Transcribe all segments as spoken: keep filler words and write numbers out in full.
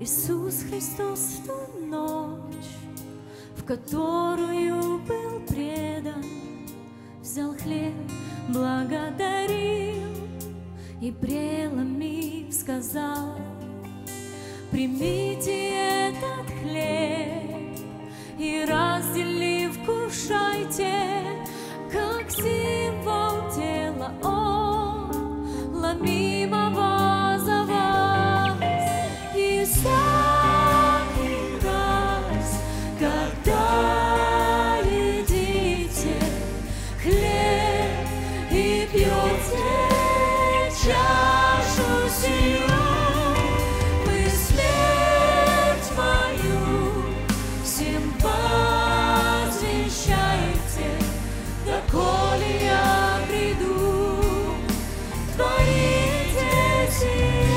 Иисус Христос в ту ночь, в которую был предан, взял хлеб, благодарил и, преломив, сказал: «Примите этот хлеб и, разделив, кушайте, как символ тела Он, ломимого». Всякий раз, когда едите хлеб и пьете чашу сию, вы смерть мою всем возвещаете, доколе я приду. Творите сие.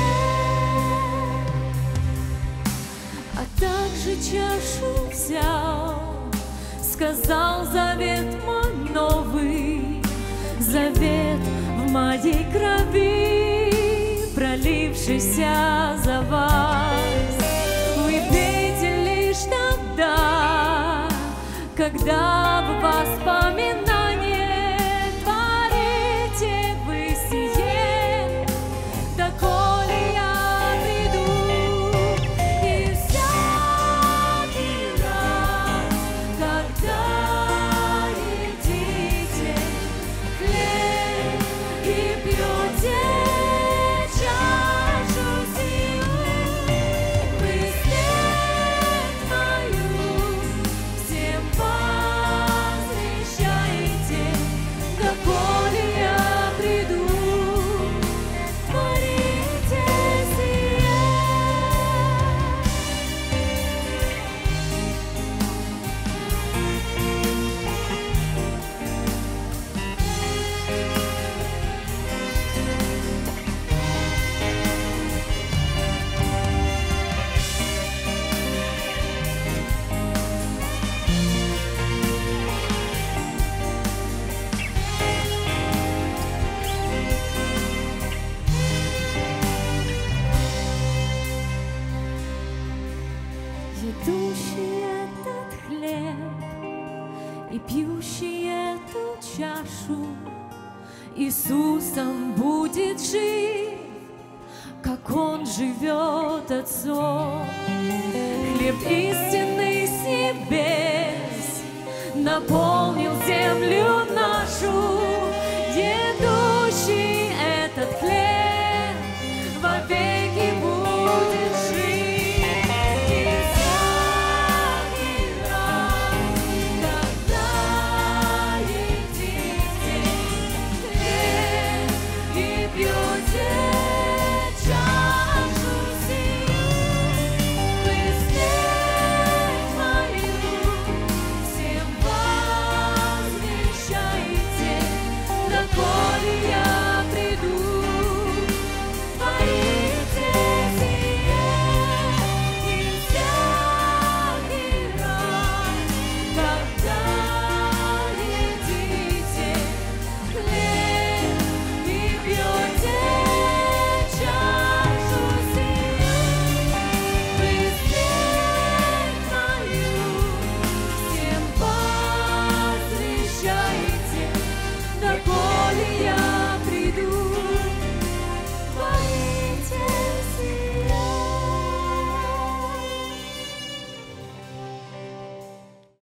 Также чашу взял, сказал: «Завет мой новый, завет в моей крови, пролившийся за вас. Вы пейте лишь тогда, когда в воспоминании творите вы сие, доколе я». Едущий этот хлеб и пьющий эту чашу Иисусом будет жив, как Он живет Отцом. Хлеб истинный с небес наполнил землю.